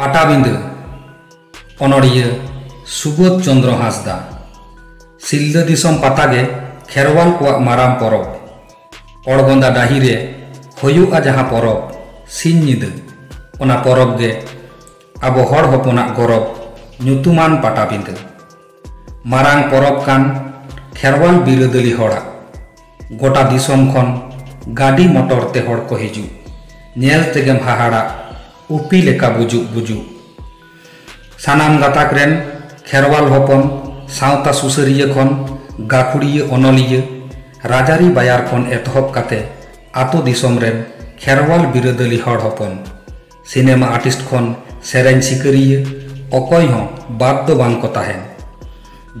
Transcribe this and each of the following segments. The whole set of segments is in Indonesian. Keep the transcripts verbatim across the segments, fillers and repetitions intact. Patabinda, Honorable Subodh Ch Hansda, Silda Disom Patage, Kherwal Kuak Maram Porok, Orgonda Dahire, Hoyu Ajaha Porok, Sinyid, Ona Porok Ge, Abo Hor Hoponak Gorok, Nyutuman Patabinda, Marang Porok Kan, Kherwal Birodoli Hora, Gota Disom Kon, Gadi Motor Te Hor Ko Hiju, Nyel Tegem Hahara, Upi leka bujuk-bujuk sanam gatak ren Kherwal hopon sawta susariya kon gakhuriya onoliya rajari bayar kon etohop kate ato disom ren Kherwal birodali hor hopon sinema artist kon sereng sikariya okoy hon baddo bang ko tahen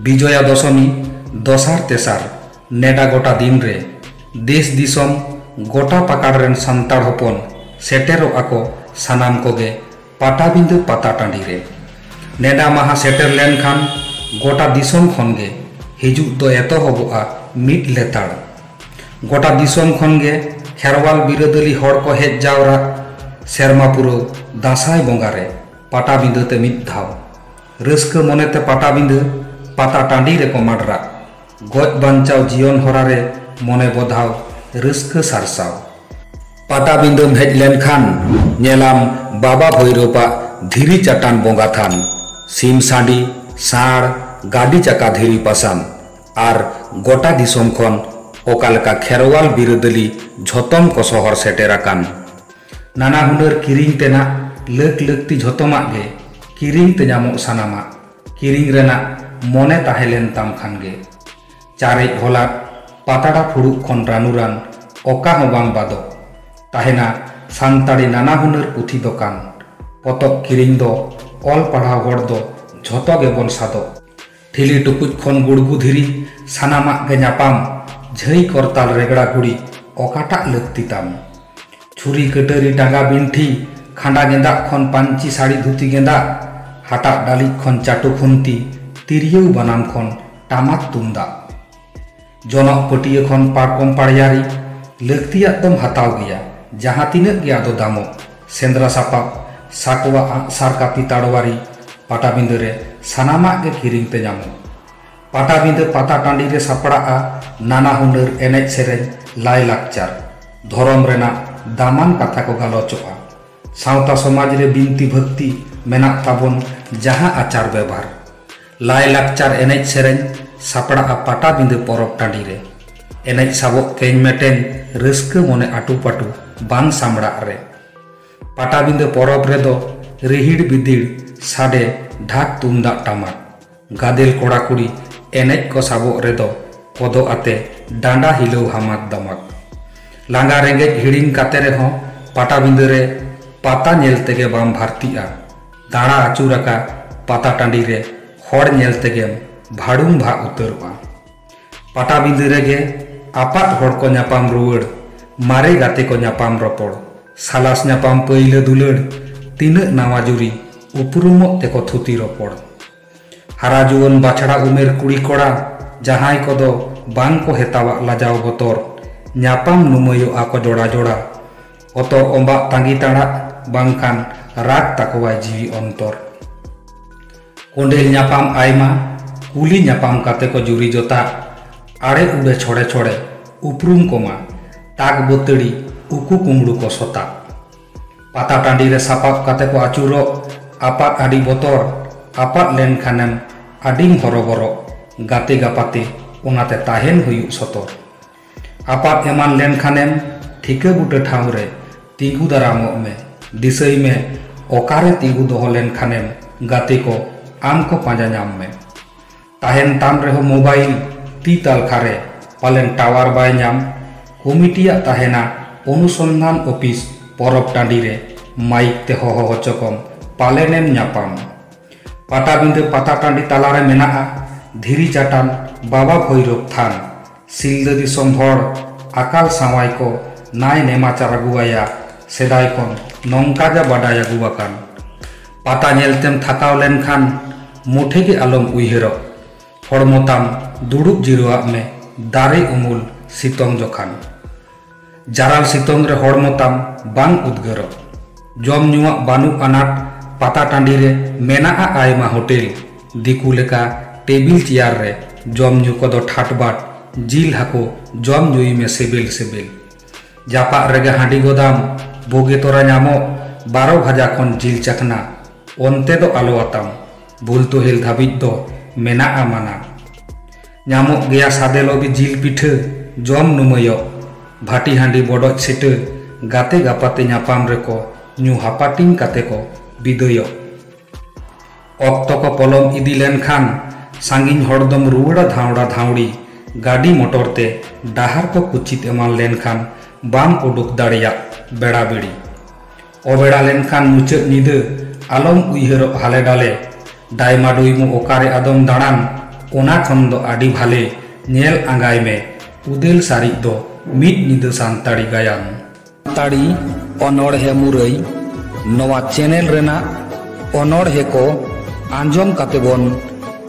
bijoya dosomi dosar tesar neda gota din re des disom gota pakar ren santar hopon setero ako sanam koge Patabinda pata tandi re neda maha seter len khan gota disom khon ge hijub do etohoboa mid letar gota disom khon ge Kherwal birodoli hor ko hej jawra serma puro dasai bonga re Patabinda te mid dhaw reuske monete Patabinda pata tandi re ko madra goj banchaw jiyon hora re mone bodhaw reuske sarsaw Patabinda hej len khan nyelam Baba Bhoiropa dhiri chatan bonga than sim sandi sar gadi chaka dhiri pasan ar gota disom khon okalka Kherwal birodoli jhotom ko sohor seterakan nana hunar kiring tena lek lekti jhotomak ge kiring te nyamok sanama kiring rena mone tahelen tam khan ge charek holak patada phuruk khon ranuran oka ho bang badok tahena santari nana hunar puthi dokan potok kiring do ol padhaw hor do jhoto ge bon sado thili tukuj khon gurgu dhiri sanamak ge nyapam jhai kortal regda guri okata lakti tam churi katari danga binthi khanda gendak khon panchi sari dhuti gendak hatak dalik khon chatu khunti tiriyau banam khon tamat tumda jonok patiye khon parkom paryari laktiyak dom hataw geya jaha tinak ge ado damok sendra sapap sakwa sarkati tarwari Patabinda re sanamak ge kiring te nyamok Patabinda pata tandi re sapraa nana hunar enej sereng lai lakchar dhorom rena daman katha ko galochoa sawta somaj re binti bhakti menak tabon jaha achar bebar lai lakchar enej sereng sapraa Patabinda porok tandi re enej sabok keng meten reuske mone atu patu bang samrak re Patabinda porob redo rihid bidir sade dhak tumdak tamak gadel korakuri enej ko sabok redo kodo ate danda hilau hamat damak langa rengej hiring kate reho Patabinda re pata nyel tege bam bhartia dara acuraka pata tandi re hor nyel tegem bhadum bha utarwa Patabinda re ge apat hor ko nyapam ruwar mare gate ko nyapam ropor salas nyapam paila dulad tinak nawa juri upurumok teko thuti ropor hara juwan bachara umer kuri kora jahai kodo bang ko hetawa lajaw botor nyapam numayo ako jora jora otor ombak tangi tarak bangkan rak takowai jiwi ontor kondel nyapam aima kuli nyapam kate ko juri jota are ude chore chore uprum koma tak boteri uku kumru ko sotak pata tandi re sapap kate ko acurok apat adi botor apat len khanem ading horoboro gate gapate onate tahen huyuk sotor apat eman len khanem thike bute thaw re tigu daramok me disai me okare tigu doho len khanem gate ko am ko panja nyam me tahen tam reho mobile ti tal khare palen tower bai nyam komitiak tahena onusondhan opis porob tandi re maik te hoho hochokom palenem nyapam Patabinda pata tandi talare menaa dhiri chatan Baba Bhoirop than silda disom hor akal sawai ko nai nemacar aguaya sedai kon nongkaja badai aguakan pata nyeltem thakaw len khan muthe ge alom uihero hormotam duduk jiroak me dare umul sitong jokhan jaral sitong re hormotam bang udgaro jom nyuak banuk anat pata tandi re menaa aima hotel diku leka table chair re jom nyu kodo thatbat jil hako jom nyui me sebel sebel japak rega handi godam boge tora nyamo baro bhaja kon jil chakna onte do alo atam bul to hel dhabit do menaa mana nyamo geya sade lobi jil pithe jom numayo bhati handi bodo chete gate gapate nyapam reko nyu hapating kate ko bidoyo okto ko polom idi len khan sangin hordom ruwada dhaura dhauri gadi motor te dahar ko kuchit eman len khan bam uduk dariya beda bedi obeda len khan muchet nide alom uihero hale dale daima duimu okare adom daran ona khon do adi bhale nyel angai me udel sarik do mit nide santari gayan tari onorhe murai nowa channel rena onorhe ko anjom kate bon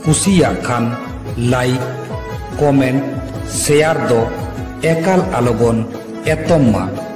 kusiyak khan like comment share do ekal alobon etomma.